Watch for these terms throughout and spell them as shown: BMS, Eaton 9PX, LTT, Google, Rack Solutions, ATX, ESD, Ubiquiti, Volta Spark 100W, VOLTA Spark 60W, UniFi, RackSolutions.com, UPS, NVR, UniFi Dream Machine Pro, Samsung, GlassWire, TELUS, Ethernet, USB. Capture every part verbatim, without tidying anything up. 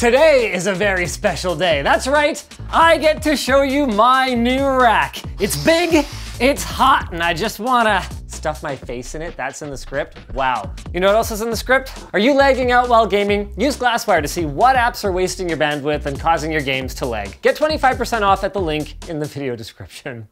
Today is a very special day. That's right, I get to show you my new rack. It's big, it's hot, and I just wanna stuff my face in it. That's in the script. Wow. You know what else is in the script? Are you lagging out while gaming? Use GlassWire to see what apps are wasting your bandwidth and causing your games to lag. Get twenty-five percent off at the link in the video description.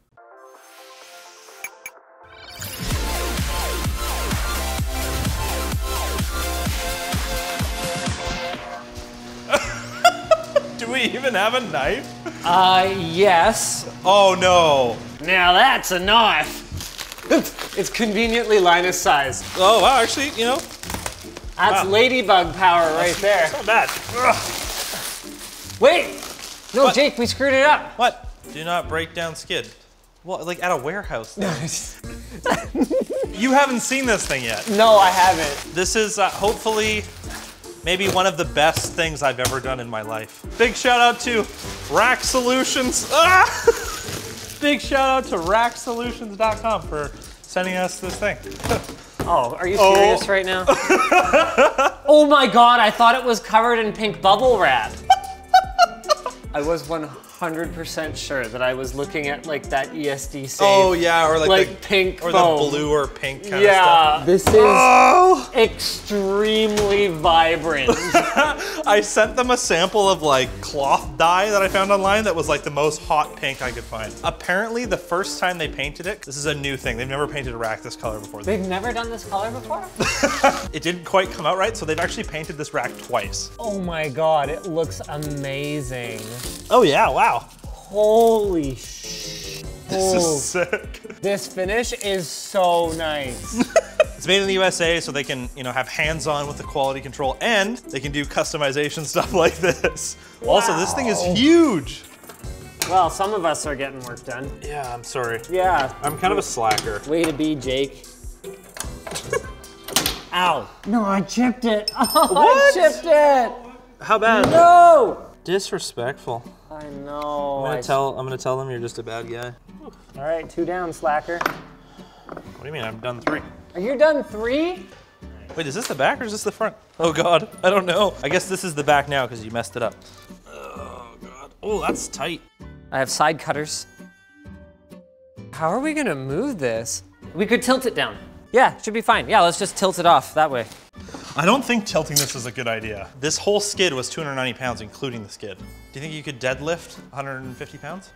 Do we even have a knife? Uh, yes. Oh no. Now that's a knife. It's conveniently Linus size. Oh, wow, actually, you know. That's wow. Ladybug power right there. It's not bad. Ugh. Wait, no, what? Jake, we screwed it up. What? Do not break down skid. Well, like at a warehouse. You haven't seen this thing yet. No, I haven't. This is uh, hopefully maybe one of the best things I've ever done in my life. Big shout out to Rack Solutions. Ah! Big shout out to Rack Solutions dot com for sending us this thing. Oh, are you serious oh. right now? Oh my God, I thought it was covered in pink bubble wrap. I was one hundred percent sure that I was looking at like that E S D save. Oh yeah, or like, like the pink or foam. The blue or pink kind yeah. of stuff. Yeah, this is oh. extremely vibrant. I sent them a sample of like cloth dye that I found online that was like the most hot pink I could find. Apparently the first time they painted it, this is a new thing. They've never painted a rack this color before. They've never done this color before? It didn't quite come out right, so they've actually painted this rack twice. Oh my God, it looks amazing. Oh yeah, wow. Wow. Holy sh! This is sick. This finish is so nice. It's made in the U S A, so they can, you know, have hands-on with the quality control, and they can do customization stuff like this. Wow. Also, this thing is huge. Well, some of us are getting work done. Yeah, I'm sorry. Yeah. I'm kind of a slacker. Way to be, Jake. Ow. No, I chipped it. Oh, what? I chipped it. How bad? No. Disrespectful. I know. I'm gonna, I... tell, I'm gonna tell them you're just a bad guy. All right, two down, slacker. What do you mean, I'm done three? Are you done three? Wait, is this the back or is this the front? Oh God, I don't know. I guess this is the back now because you messed it up. Oh God, oh, that's tight. I have side cutters. How are we gonna move this? We could tilt it down. Yeah, should be fine. Yeah, let's just tilt it off that way. I don't think tilting this is a good idea. This whole skid was two hundred ninety pounds, including the skid. Do you think you could deadlift one hundred fifty pounds?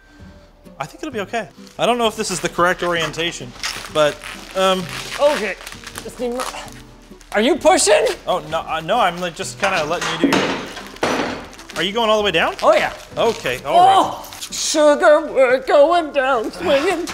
I think it'll be okay. I don't know if this is the correct orientation, but, um. Okay, just need more. Are you pushing? Oh, no, uh, no, I'm like just kind of letting you do your... Are you going all the way down? Oh yeah. Okay, all oh, right. Oh, sugar, we're going down swinging.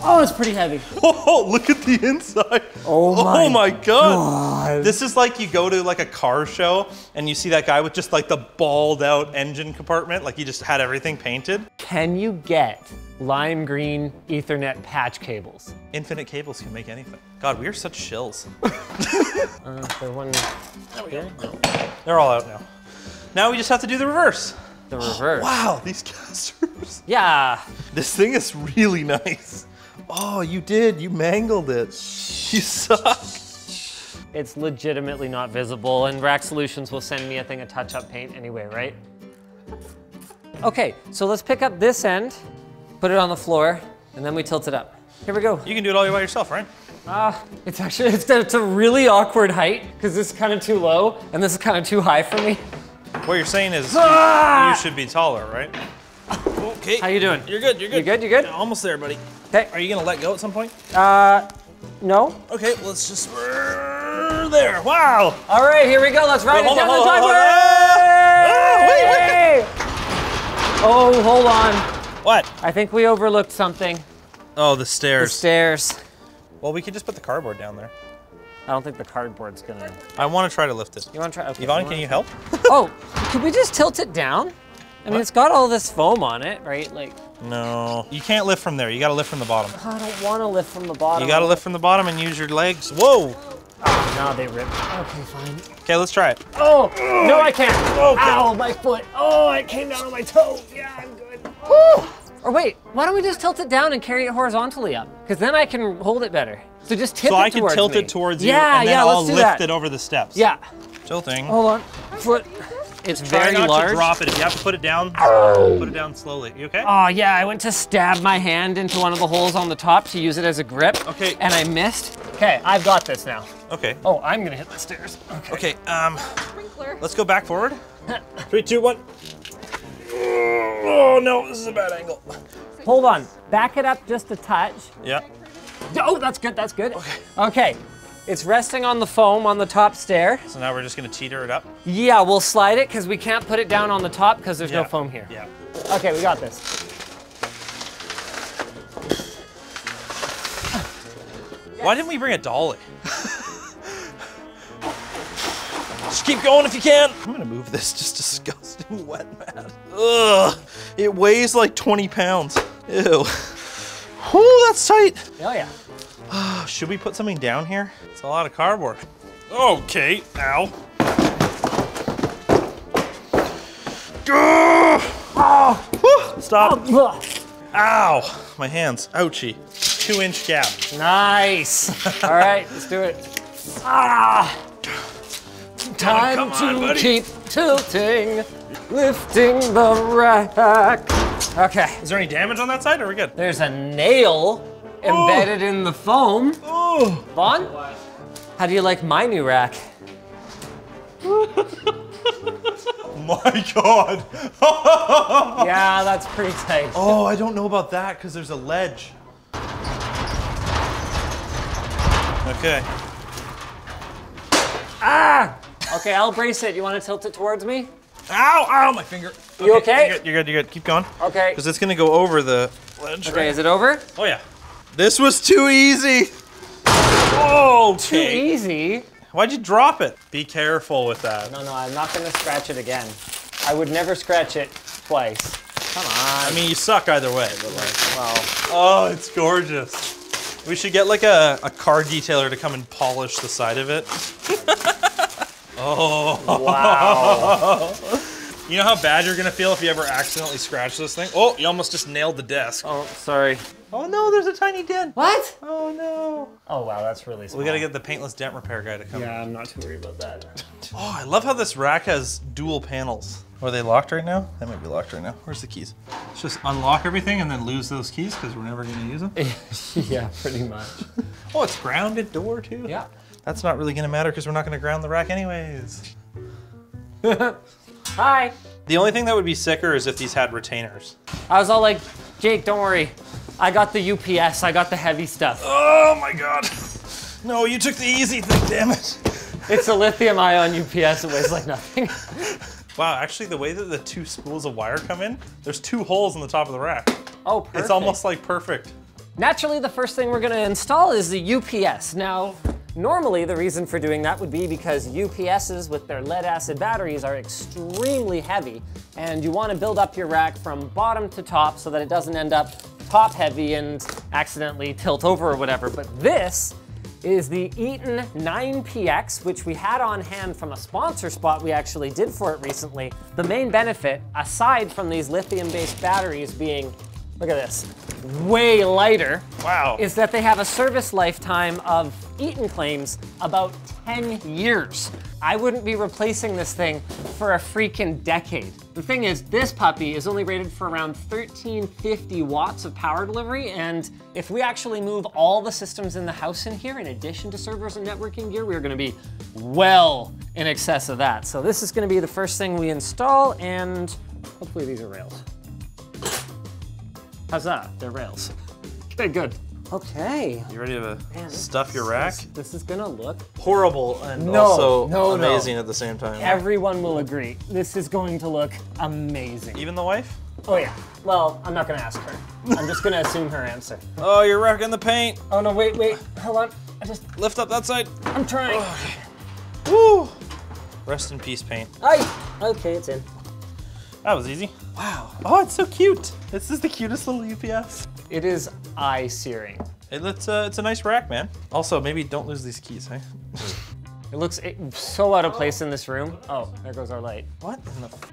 Oh, it's pretty heavy. Oh, look at the inside. Oh my, oh my God. God. This is like you go to like a car show and you see that guy with just like the balled out engine compartment. Like he just had everything painted. Can you get lime green Ethernet patch cables? Infinite cables can make anything. God, we are such shills. uh, the one there no. They're all out now. Now we just have to do the reverse. The reverse. Wow, these casters. Yeah. This thing is really nice. Oh, you did, you mangled it. You suck. It's legitimately not visible, and Rack Solutions will send me a thing of touch-up paint anyway, right? Okay, so let's pick up this end, put it on the floor, and then we tilt it up. Here we go. You can do it all by yourself, right? Ah, uh, it's actually, it's, it's a really awkward height, because this is kind of too low, and this is kind of too high for me. What you're saying is ah! you, you should be taller, right? Okay. How you doing? You're good, you're good. You good, you good? Yeah, almost there, buddy. Okay. Are you gonna let go at some point? Uh, no. Okay, let's just, there, wow. All right, here we go, let's ride wait, it down on, the driveway. Oh, wait, wait, wait. Oh, hold on. What? I think we overlooked something. Oh, the stairs. The stairs. Well, we could just put the cardboard down there. I don't think the cardboard's gonna. I wanna try to lift it. You wanna try, okay. Yvonne, can you help? Oh, could we just tilt it down? I mean, what? It's got all this foam on it, right? Like. No, you can't lift from there. You gotta lift from the bottom. I don't wanna lift from the bottom. You gotta lift from the bottom and use your legs. Whoa! Oh, no, they ripped. Okay, fine. Okay, let's try it. Oh, no, I can't. Okay. Ow, my foot. Oh, it came down on my toe. Yeah, I'm good. Oh. Or wait, why don't we just tilt it down and carry it horizontally up? Because then I can hold it better. So just tip so it towards me. So I can tilt me. it towards you, yeah, and then yeah, I'll lift that. it over the steps. Yeah. Tilting. Hold on. Foot. It's Try very not large. To drop it. If you have to put it down, oh. put it down slowly. You okay? Oh yeah, I went to stab my hand into one of the holes on the top to use it as a grip. Okay. And I missed. Okay, I've got this now. Okay. Oh, I'm gonna hit the stairs. Okay. Okay. Um. Sprinkler. Let's go back forward. Three, two, one. Oh no, this is a bad angle. Hold on. Back it up just a touch. Yeah. Oh, that's good. That's good. Okay. Okay. It's resting on the foam on the top stair. So now we're just gonna teeter it up? Yeah, we'll slide it because we can't put it down on the top because there's yeah. no foam here. Yeah. Okay, we got this. Yes. Why didn't we bring a dolly? Just keep going if you can. I'm gonna move this just disgusting wet mat. Ugh, it weighs like twenty pounds. Ew. Ooh, that's tight. Hell yeah. Should we put something down here? It's a lot of cardboard. Okay, ow. Oh. Stop. Oh. Ow, my hands, ouchie. Two inch gap. Nice. All right, let's do it. Ah. Time oh, come on, to buddy. Keep tilting, lifting the rack. Okay. Is there any damage on that side or are we good? There's a nail embedded oh. in the foam. Oh. Vaughn, how do you like my new rack? My God. Yeah, that's pretty tight. Oh, I don't know about that because there's a ledge. Okay. Ah! Okay, I'll brace it. You want to tilt it towards me? Ow, ow, my finger. You okay? okay? You're good, you're good, you're good. Keep going. Okay. Because it's going to go over the ledge. Okay, right? Is it over? Oh, yeah. This was too easy. Oh, okay. Too easy? Why'd you drop it? Be careful with that. No, no, I'm not gonna scratch it again. I would never scratch it twice. Come on. I mean, you suck either way, but like, well. Oh, it's gorgeous. We should get like a, a car detailer to come and polish the side of it. Oh. Wow. You know how bad you're gonna feel if you ever accidentally scratch this thing? Oh, you almost just nailed the desk. Oh, sorry. Oh no, there's a tiny dent. What? Oh no. Oh wow, that's really small. We gotta get the paintless dent repair guy to come. Yeah, I'm not too worried about that. Oh, I love how this rack has dual panels. Are they locked right now? They might be locked right now. Where's the keys? Let's just unlock everything and then lose those keys because we're never gonna use them. Yeah, pretty much. Oh, it's grounded door too? Yeah. That's not really gonna matter because we're not gonna ground the rack anyways. Hi. The only thing that would be sicker is if these had retainers. I was all like, Jake, don't worry. I got the U P S, I got the heavy stuff. Oh my God. No, you took the easy thing, damn it. It's a lithium ion U P S, it weighs like nothing. Wow, actually the way that the two spools of wire come in, there's two holes in the top of the rack. Oh, perfect. It's almost like perfect. Naturally, the first thing we're gonna install is the U P S. Now, normally the reason for doing that would be because U P Ss with their lead acid batteries are extremely heavy, and you wanna build up your rack from bottom to top so that it doesn't end up top heavy and accidentally tilt over or whatever. But this is the Eaton nine P X, which we had on hand from a sponsor spot we actually did for it recently. The main benefit, aside from these lithium-based batteries being, look at this, way lighter, wow, is that they have a service lifetime of, Eaton claims, about ten years. I wouldn't be replacing this thing for a freaking decade. The thing is, this puppy is only rated for around thirteen fifty watts of power delivery, and if we actually move all the systems in the house in here, in addition to servers and networking gear, we're gonna be well in excess of that. So this is gonna be the first thing we install, and hopefully these are rails. How's that? They're rails. Okay, good. Okay. You ready to Man, stuff your rack? This, this is gonna look horrible and no, also no, amazing no. at the same time. Everyone will agree. This is going to look amazing. Even the wife? Oh yeah. Well, I'm not gonna ask her. I'm just gonna assume her answer. Oh, you're wrecking the paint. Oh no, wait, wait, hold on. I just lift up that side. I'm trying. Okay. Woo! Rest in peace, paint. Aye. Okay, it's in. That was easy. Wow. Oh, it's so cute. This is the cutest little U P S. It is eye-searing. It looks, uh, it's a nice rack, man. Also, maybe don't lose these keys, hey? It looks it, so out of place in this room. Oh, there goes our light. What?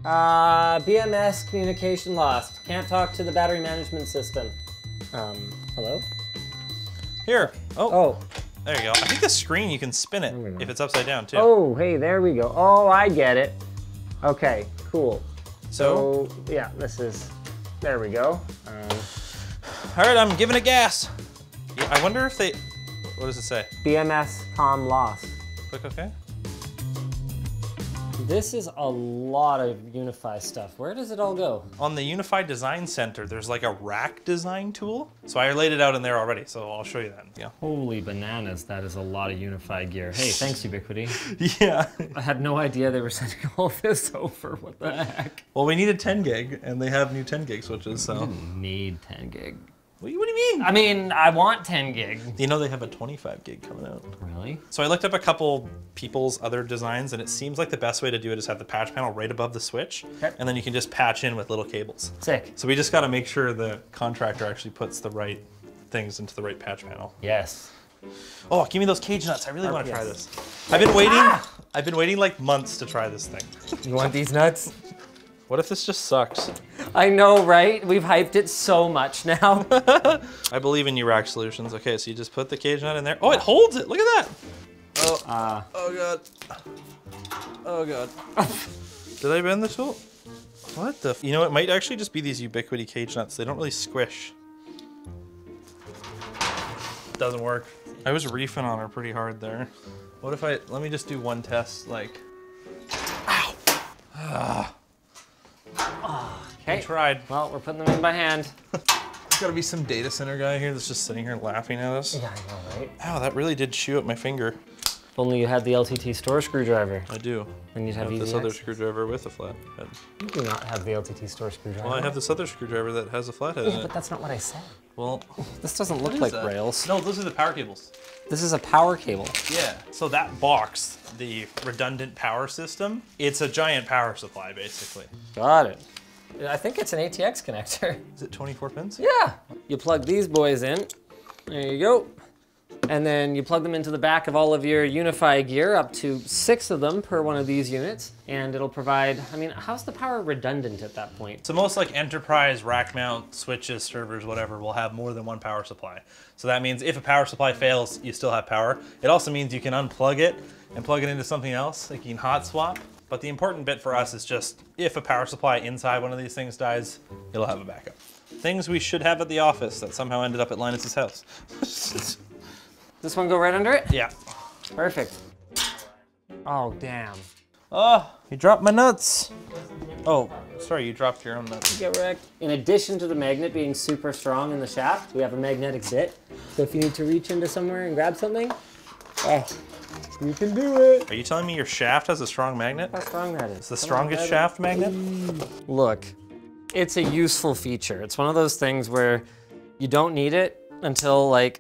Uh, B M S communication lost. Can't talk to the battery management system. Um, hello? Here. Oh. Oh. There you go. I think the screen, you can spin it if it's upside down, too. Oh, hey, there we go. Oh, I get it. Okay, cool. So, so yeah, this is, there we go. Um, all right, I'm giving it gas. Yeah, I wonder if they, what does it say? B M S com loss. Click okay. This is a lot of UniFi stuff. Where does it all go? On the UniFi Design Center, there's like a rack design tool. So I laid it out in there already, so I'll show you that. Yeah. Holy bananas, that is a lot of UniFi gear. Hey, thanks, Ubiquiti. Yeah. I had no idea they were sending all this over. What the heck? Well, we need a ten gig, and they have new ten gig switches, so. You need ten gig. What do you mean? I mean, I want ten gig. You know they have a twenty-five gig coming out. Really? So I looked up a couple people's other designs, and it seems like the best way to do it is have the patch panel right above the switch, okay. And then you can just patch in with little cables. Sick. So we just gotta make sure the contractor actually puts the right things into the right patch panel. Yes. Oh, give me those cage nuts. I really wanna yes. try this. I've been waiting, ah! I've been waiting like months to try this thing. You want these nuts? What if this just sucks? I know, right? We've hyped it so much now. I believe in you, Rack Solutions. Okay, so you just put the cage nut in there. Oh, it holds it, look at that. Oh, uh, oh God. Oh God. Did I bend the tool? What the? You know, it might actually just be these Ubiquiti cage nuts. They don't really squish. Doesn't work. I was reefing on her pretty hard there. What if I, let me just do one test, like. Ow. Ah. Oh, okay. We tried. Well, we're putting them in by hand. There's gotta be some data center guy here that's just sitting here laughing at us. Yeah, I know, right? Ow, that really did chew at my finger. If only you had the L T T store screwdriver. I do. And you'd have, have this other screwdriver with a flathead. You do not have the L T T store screwdriver. Well, I have this other screwdriver that has a flathead in it. But that's not what I said. Well, this doesn't look like that? rails. No, those are the power cables. This is a power cable. Yeah, so that box, the redundant power system, it's a giant power supply, basically. Got it. I think it's an A T X connector. Is it twenty-four pins? Yeah. You plug these boys in. There you go. And then you plug them into the back of all of your UniFi gear, up to six of them per one of these units, and it'll provide, I mean, how's the power redundant at that point? So most like enterprise rack mount switches, servers, whatever, will have more than one power supply. So that means if a power supply fails, you still have power. It also means you can unplug it and plug it into something else, like you can hot swap. But the important bit for us is just, if a power supply inside one of these things dies, it'll have a backup. Things we should have at the office that somehow ended up at Linus's house. This one go right under it? Yeah. Perfect. Oh, damn. Oh, you dropped my nuts. Oh, sorry, you dropped your own nuts. Get wrecked. In addition to the magnet being super strong in the shaft, we have a magnetic zit. So if you need to reach into somewhere and grab something, eh, you can do it. Are you telling me your shaft has a strong magnet? How strong that is. It's the strongest shaft magnet? Look, it's a useful feature. It's one of those things where you don't need it until like,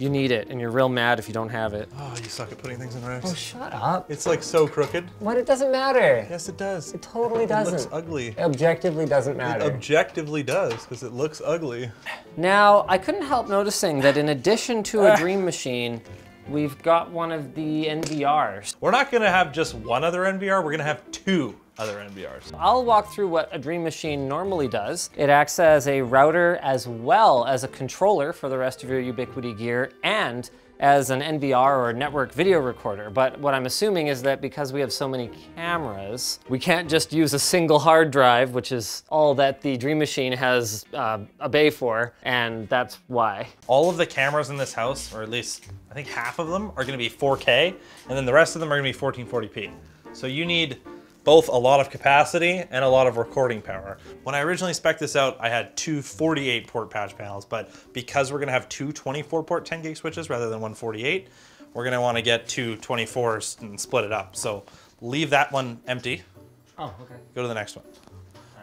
you need it, and you're real mad if you don't have it. Oh, you suck at putting things in racks. Oh, shut up. It's like so crooked. What, it doesn't matter. Yes, it does. It totally doesn't. It looks ugly. It objectively doesn't matter. It objectively does, because it looks ugly. Now, I couldn't help noticing that in addition to a Dream Machine, we've got one of the N V Rs. We're not gonna have just one other N V R, we're gonna have two other N V Rs. I'll walk through what a Dream Machine normally does. It acts as a router as well as a controller for the rest of your Ubiquiti gear and as an N V R or network video recorder. But what I'm assuming is that because we have so many cameras, we can't just use a single hard drive, which is all that the Dream Machine has uh, a bay for, and that's why. All of the cameras in this house, or at least I think half of them, are gonna be four K, and then the rest of them are gonna be fourteen forty P. So you need both a lot of capacity and a lot of recording power. When I originally spec'd this out, I had two forty-eight port patch panels, but because we're gonna have two twenty-four port ten gig switches rather than one forty-eight, we're gonna wanna get two twenty-fours and split it up. So leave that one empty. Oh, okay. Go to the next one.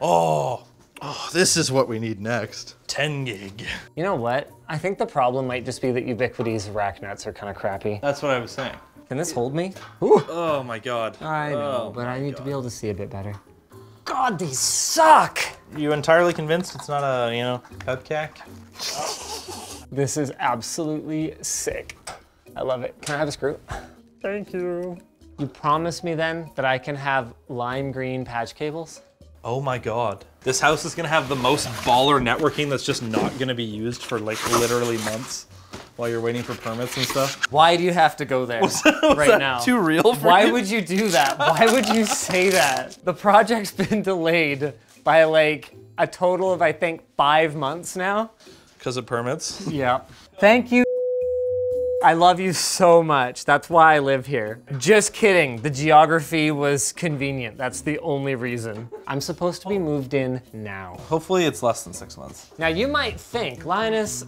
Oh, oh, this is what we need next. ten gig. You know what? I think the problem might just be that Ubiquiti's rack nuts are kinda crappy. That's what I was saying. Can this hold me? Ooh. Oh my God. I know, oh but I need God. to be able to see a bit better. God, these suck! You entirely convinced it's not a, you know, cupcake? This is absolutely sick. I love it. Can I have a screw? Thank you. You promise me then that I can have lime green patch cables? Oh my God. This house is gonna have the most baller networking that's just not gonna be used for like literally months. while you're waiting for permits and stuff. Why do you have to go there was that, was right that now? Too real for Why you? would you do that? Why would you say that? The project's been delayed by like a total of, I think, five months now. Because of permits? Yeah. Thank you. I love you so much. That's why I live here. Just kidding. The geography was convenient. That's the only reason. I'm supposed to be moved in now. Hopefully it's less than six months. Now you might think, Linus,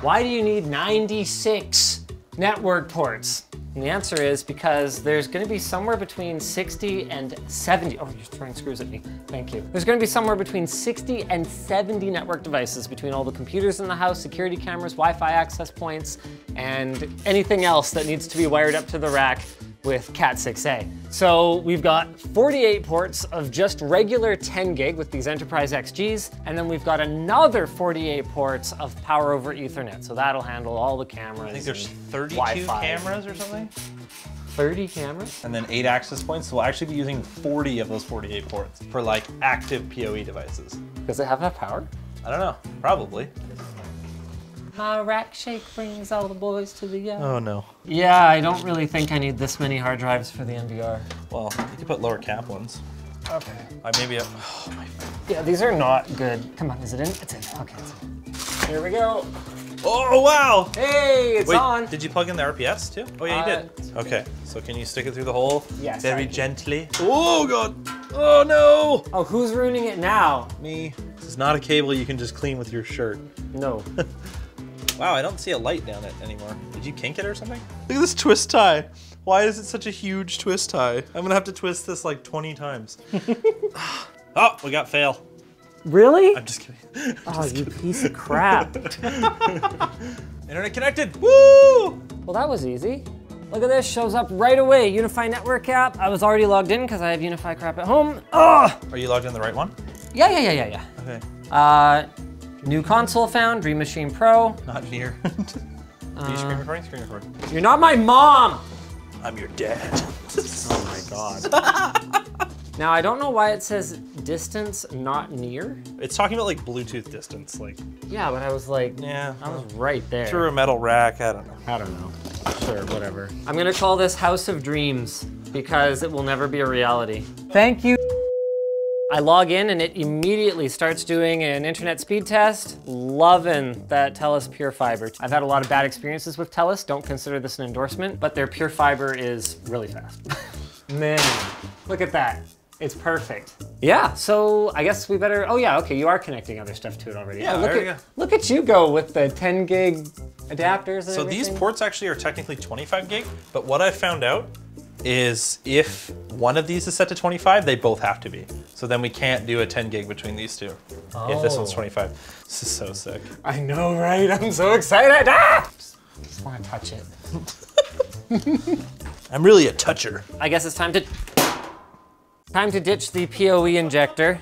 why do you need ninety-six network ports? And the answer is because there's gonna be somewhere between sixty and seventy. Oh, you're throwing screws at me. Thank you. There's gonna be somewhere between sixty and seventy network devices between all the computers in the house, security cameras, Wi-Fi access points, and anything else that needs to be wired up to the rack with Cat six A. So we've got forty-eight ports of just regular ten gig with these Enterprise X Gs, and then we've got another forty-eight ports of power over Ethernet. So that'll handle all the cameras. I think there's thirty-two cameras or something. thirty cameras? And then eight access points. So we'll actually be using forty of those forty-eight ports for like active P O E devices. Does it have enough power? I don't know, probably. My rack shake brings all the boys to the yard. Oh no. Yeah, I don't really think I need this many hard drives for the M D R. Well, you could put lower cap ones. Okay. I maybe have, oh my. Yeah, these are not good. Come on, is it in? It's in, okay, it's in. Here we go. Oh wow! Hey, it's Wait, on. Did you plug in the R P S too? Oh yeah, you uh, did. Okay, so can you stick it through the hole? Yes. Very gently. Oh god. Oh no. Oh, who's ruining it now? Me. This is not a cable you can just clean with your shirt. No. Wow, I don't see a light down it anymore. Did you kink it or something? Look at this twist tie. Why is it such a huge twist tie? I'm gonna have to twist this like twenty times. Oh, we got fail. Really? I'm just kidding. I'm oh, just you kidding. Piece of crap. Internet connected, woo! Well, that was easy. Look at this, shows up right away. UniFi Network app. I was already logged in because I have UniFi crap at home. Oh! Are you logged in the right one? Yeah, yeah, yeah, yeah, yeah. Okay. Uh, New console found, Dream Machine Pro. Not near. Are you screen recording? Screen recording. You're not my mom! I'm your dad. Oh my god. Now I don't know why it says distance, not near. It's talking about like Bluetooth distance, like. Yeah, but I was like, yeah, I was right there. Through a metal rack, I don't know. I don't know. Sure, whatever. I'm gonna call this House of Dreams because it will never be a reality. Thank you. I log in and it immediately starts doing an internet speed test. Loving that TELUS Pure Fiber. I've had a lot of bad experiences with TELUS. Don't consider this an endorsement, but their Pure Fiber is really fast. Man, look at that. It's perfect. Yeah, so I guess we better, oh yeah, okay, you are connecting other stuff to it already. Yeah, oh, look, there at, you go. Look at you go with the ten gig adapters and So everything. These ports actually are technically twenty-five gig, but what I found out is if one of these is set to twenty-five, they both have to be. So then we can't do a ten gig between these two. Oh. If this one's twenty-five. This is so sick. I know, right? I'm so excited. Ah! Just, just wanna touch it. I'm really a toucher. I guess it's time to, time to ditch the P O E injector.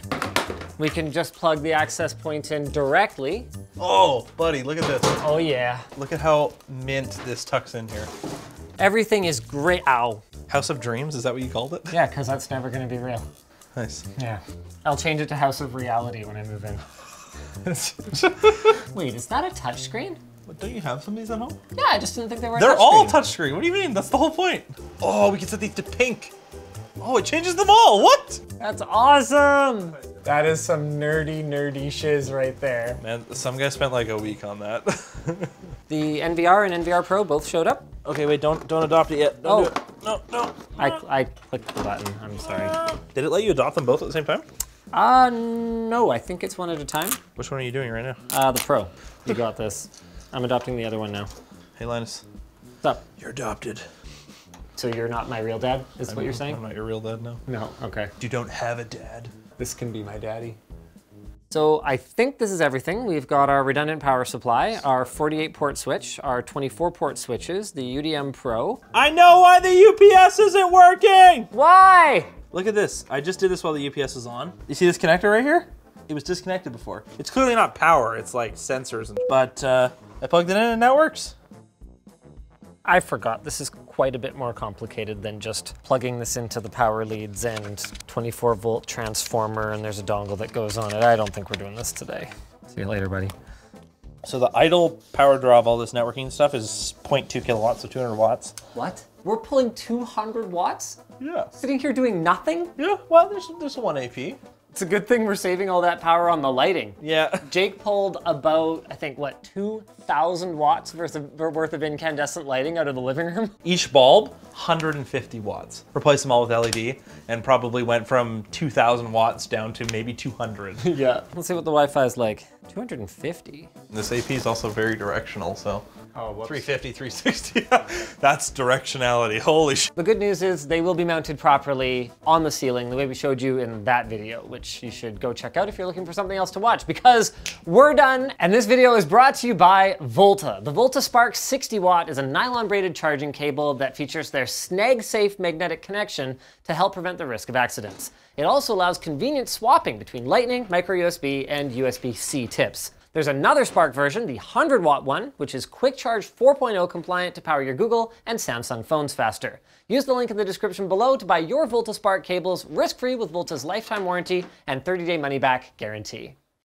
We can just plug the access point in directly. Oh, buddy, look at this. Oh yeah. Look at how mint this tucks in here. Everything is great, ow. House of Dreams, is that what you called it? Yeah, because that's never going to be real. Nice. Yeah. I'll change it to House of Reality when I move in. Wait, is that a touchscreen? Don't you have some of these at home? Yeah, I just didn't think they were They're touch all touchscreen. What do you mean? That's the whole point. Oh, we can set these to pink. Oh, it changes them all. What? That's awesome. That is some nerdy, nerdy shiz right there. Man, some guy spent like a week on that. The N V R and N V R Pro both showed up. Okay, wait, don't don't adopt it yet. Don't oh. do it. No, no. I, I clicked the button, I'm sorry. Did it let you adopt them both at the same time? Uh, no, I think it's one at a time. Which one are you doing right now? Uh, the Pro. You got this. I'm adopting the other one now. Hey, Linus. What's up? You're adopted. So you're not my real dad, is I'm, what you're saying? I'm not your real dad, no. No, okay. You don't have a dad. This can be my daddy. So I think this is everything. We've got our redundant power supply, our forty-eight port switch, our twenty-four port switches, the U D M Pro. I know why the U P S isn't working! Why? Look at this. I just did this while the U P S was on. You see this connector right here? It was disconnected before. It's clearly not power, it's like sensors. And, but uh, I plugged it in and now it works. I forgot, this is quite a bit more complicated than just plugging this into the power leads and twenty-four volt transformer, and there's a dongle that goes on it. I don't think we're doing this today. See you later, buddy. So the idle power draw of all this networking stuff is zero point two kilowatts, so two hundred watts. What? We're pulling two hundred watts? Yeah. Sitting here doing nothing? Yeah, well, there's, there's one A P. It's a good thing we're saving all that power on the lighting. Yeah. Jake pulled about, I think, what, two thousand watts worth of incandescent lighting out of the living room? Each bulb, one hundred fifty watts. Replaced them all with L E D and probably went from two thousand watts down to maybe two hundred. Yeah. Let's see what the Wi-Fi is like. two hundred fifty. This A P is also very directional, so. Oh, whoops. three fifty, three sixty, that's directionality, holy sh. The good news is they will be mounted properly on the ceiling the way we showed you in that video, which you should go check out if you're looking for something else to watch, because we're done. And this video is brought to you by Volta. The Volta Spark sixty watt is a nylon braided charging cable that features their snag safe magnetic connection to help prevent the risk of accidents. It also allows convenient swapping between lightning, micro U S B, and U S B C tips. There's another Spark version, the one hundred watt one, which is quick charge four point oh compliant to power your Google and Samsung phones faster. Use the link in the description below to buy your Volta Spark cables risk-free with Volta's lifetime warranty and thirty day money back guarantee.